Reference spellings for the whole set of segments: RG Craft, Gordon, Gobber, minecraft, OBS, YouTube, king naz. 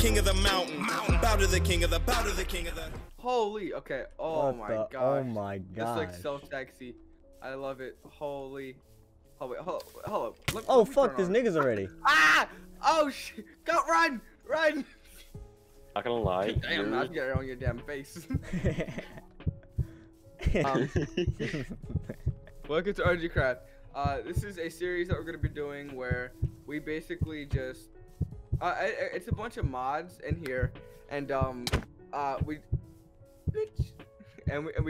king of the mountain. Bow to the king of the, bow to the king of the. Holy, okay. Oh my god. Oh my god. That's like so sexy. I love it. Holy. Oh wait, hello. Oh fuck, there's niggas already. Ah! Oh shit! Go run, run. Not gonna lie. Damn, I'll get it on your damn face. Welcome to RG Craft. This is a series that we're gonna be doing where we basically just it's a bunch of mods in here, and we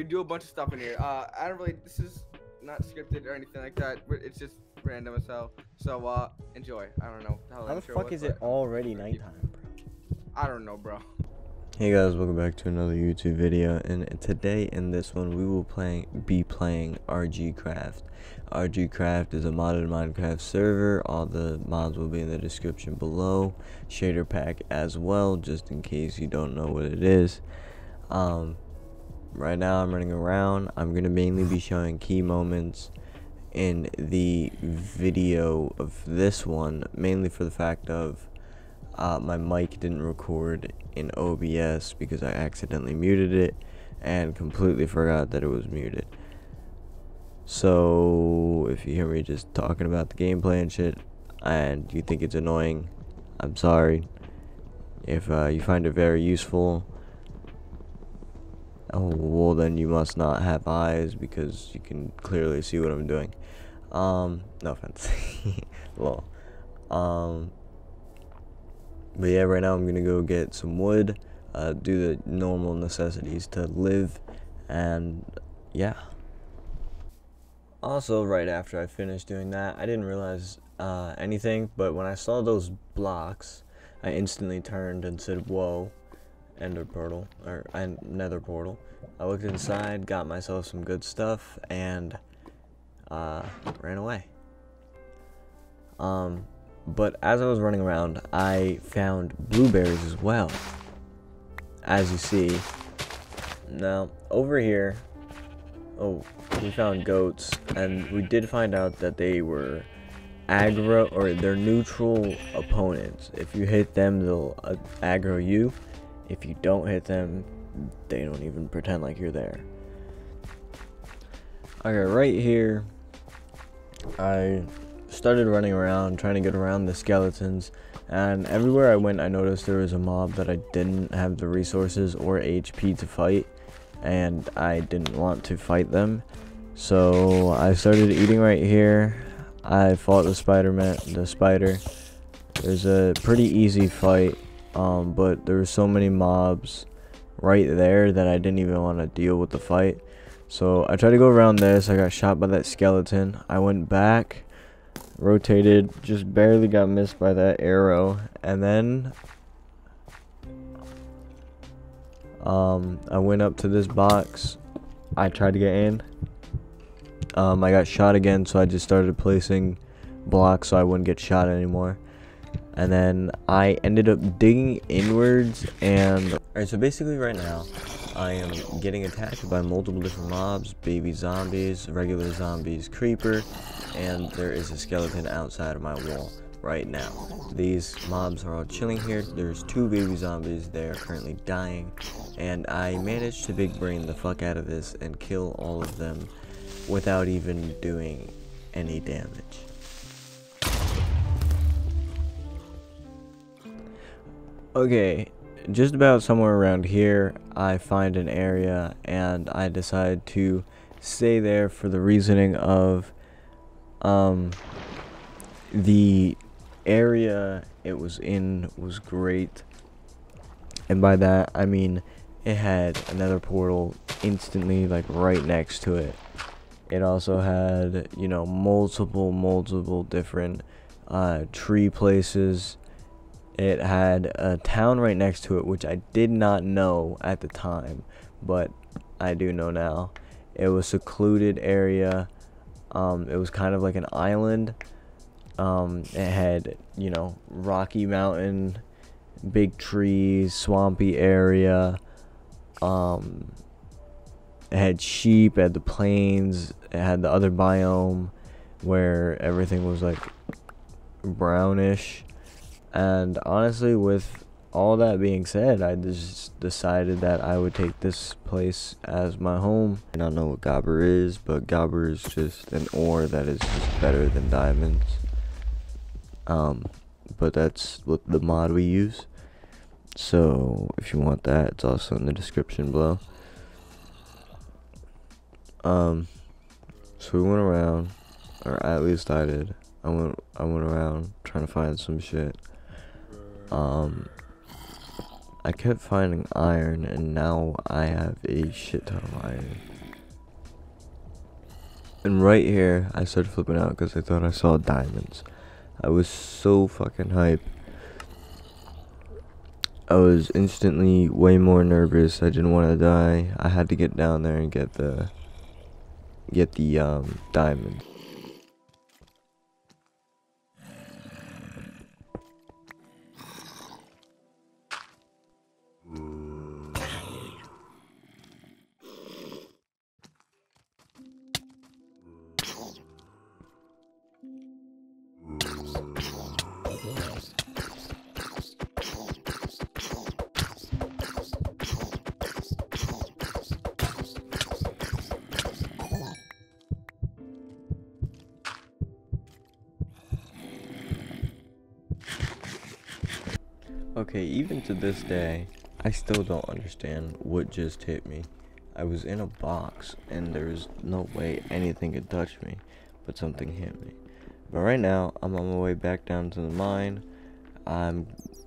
do a bunch of stuff in here. I don't really. This is not scripted or anything like that. It's just random as hell. So enjoy. I don't know how the fuck is it already nighttime, bro? I don't know, bro. Hey guys, welcome back to another YouTube video, and today in this one we will be playing RG Craft. RG Craft is a modded Minecraft server. All the mods will be in the description below. Shader pack as well, just in case you don't know what it is. Right now I'm running around. I'm going to mainly be showing key moments in the video of this one, mainly for the fact of my mic didn't record in OBS because I accidentally muted it and completely forgot that it was muted. So if you hear me just talking about the gameplay and shit and you think it's annoying, I'm sorry. If you find it very useful, oh, well then you must not have eyes because you can clearly see what I'm doing. No offense. Lol. But yeah, right now I'm gonna go get some wood, do the normal necessities to live, and yeah. Also, right after I finished doing that, I didn't realize anything, but when I saw those blocks, I instantly turned and said, whoa. Ender portal or nether portal. I looked inside, got myself some good stuff, and ran away. But as I was running around, I found blueberries as well. As you see, now over here, oh, we found goats, and we did find out that they were aggro, or they're neutral opponents. If you hit them, they'll aggro you. If you don't hit them, they don't even pretend like you're there. Okay, right here, I started running around, trying to get around the skeletons. And everywhere I went, I noticed there was a mob that I didn't have the resources or HP to fight. And I didn't want to fight them. So I started eating right here. I fought the spider. It was a pretty easy fight. But there were so many mobs right there that I didn't even want to deal with the fight. So I tried to go around this. I got shot by that skeleton. I went back, rotated, just barely got missed by that arrow. And then I went up to this box. I tried to get in. I got shot again, so I just started placing blocks so I wouldn't get shot anymore. And then I ended up digging inwards, and alright, so basically right now I am getting attacked by multiple different mobs, baby zombies, regular zombies, creeper, and there is a skeleton outside of my wall right now. These mobs are all chilling here. There's 2 baby zombies, they are currently dying, and I managed to big brain the fuck out of this and kill all of them without even doing any damage. Okay, just about somewhere around here, I find an area, and I decide to stay there for the reasoning of, the area it was in was great, and by that, I mean, it had another portal instantly, like, right next to it. It also had, you know, multiple different, tree places. It had a town right next to it, which I did not know at the time, but I do know now. It was a secluded area. It was kind of like an island. It had, you know, rocky mountain, big trees, swampy area. It had sheep, it had the plains, it had the other biome where everything was like brownish. And honestly, with all that being said, I just decided that I would take this place as my home. And I don't know what Gobber is, but Gobber is just an ore that is just better than diamonds. But that's what the mod we use. So if you want that, it's also in the description below. So we went around, or at least I did. I went around trying to find some shit. I kept finding iron, and now I have a shit ton of iron. And right here, I started flipping out because I thought I saw diamonds. I was so fucking hype. I was instantly way more nervous. I didn't want to die. I had to get down there and get the diamonds. Okay, even to this day, I still don't understand what just hit me. I was in a box, and there was no way anything could touch me, but something hit me. But right now, I'm on my way back down to the mine. I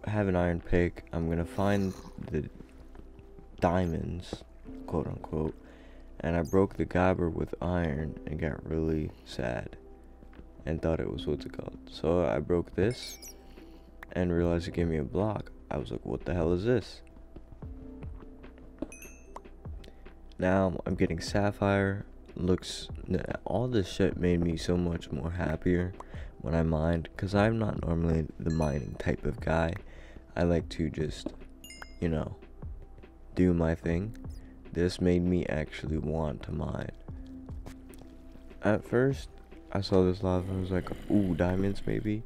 have an iron pick. I'm gonna find the diamonds, quote unquote, and I broke the Gobber with iron and got really sad and thought it was what's it called. So I broke this and realized it gave me a block. I was like, what the hell is this? Now I'm getting sapphire. Looks, all this shit made me so much more happier when I mined, because I'm not normally the mining type of guy. I like to just, you know, do my thing. This made me actually want to mine. At first, I saw this lava and I was like, ooh, diamonds maybe.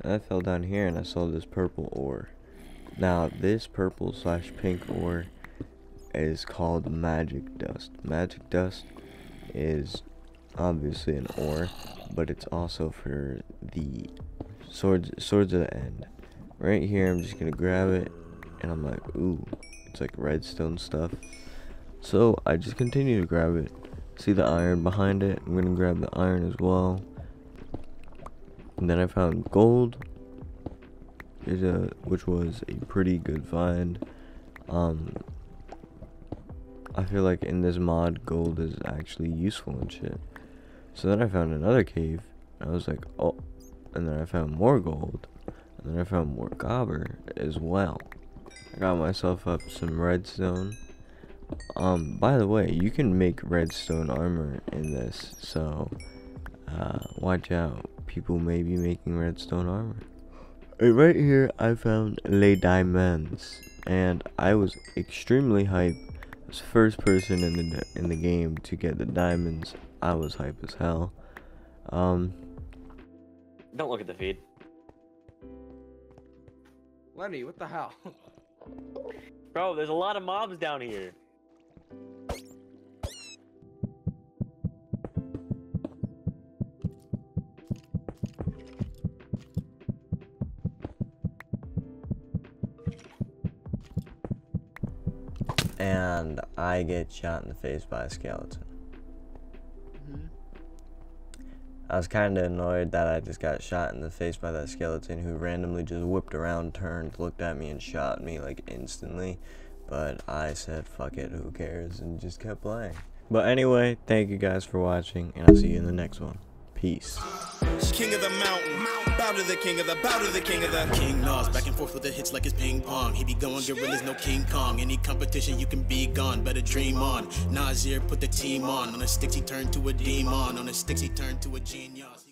And I fell down here and I saw this purple ore. Now this purple / pink ore is called magic dust. Magic dust is obviously an ore, but it's also for the swords of the end. Right here, I'm just gonna grab it, and I'm like, ooh, it's like redstone stuff. So I just continue to grab it. See the iron behind it? I'm gonna grab the iron as well. And then I found gold, which was a pretty good find. I feel like in this mod, gold is actually useful and shit. So then I found another cave, and I was like, oh, and then I found more gold, and then I found more Gobber as well. I got myself up some redstone. By the way, you can make redstone armor in this, so watch out. People may be making redstone armor. And right here, I found Les Diamonds, and I was extremely hyped. I was first person in the game to get the diamonds. I was hype as hell. Don't look at the feed, Lenny. What the hell, bro? There's a lot of mobs down here. And I get shot in the face by a skeleton. I was kind of annoyed that I just got shot in the face by that skeleton, who randomly just whipped around, turned, looked at me, and shot me like instantly. But I said, fuck it, who cares, and just kept playing. But anyway, thank you guys for watching, and I'll see you in the next one. Peace. King of the mountain, bow to the king of the, bow to the king of the King Nas, back and forth with the hits like it's ping pong. He be going gorillas, no King Kong. Any competition, you can be gone, better dream on. Nasir put the team on the sticks, he turned to a demon. On the sticks, he turned to a genius.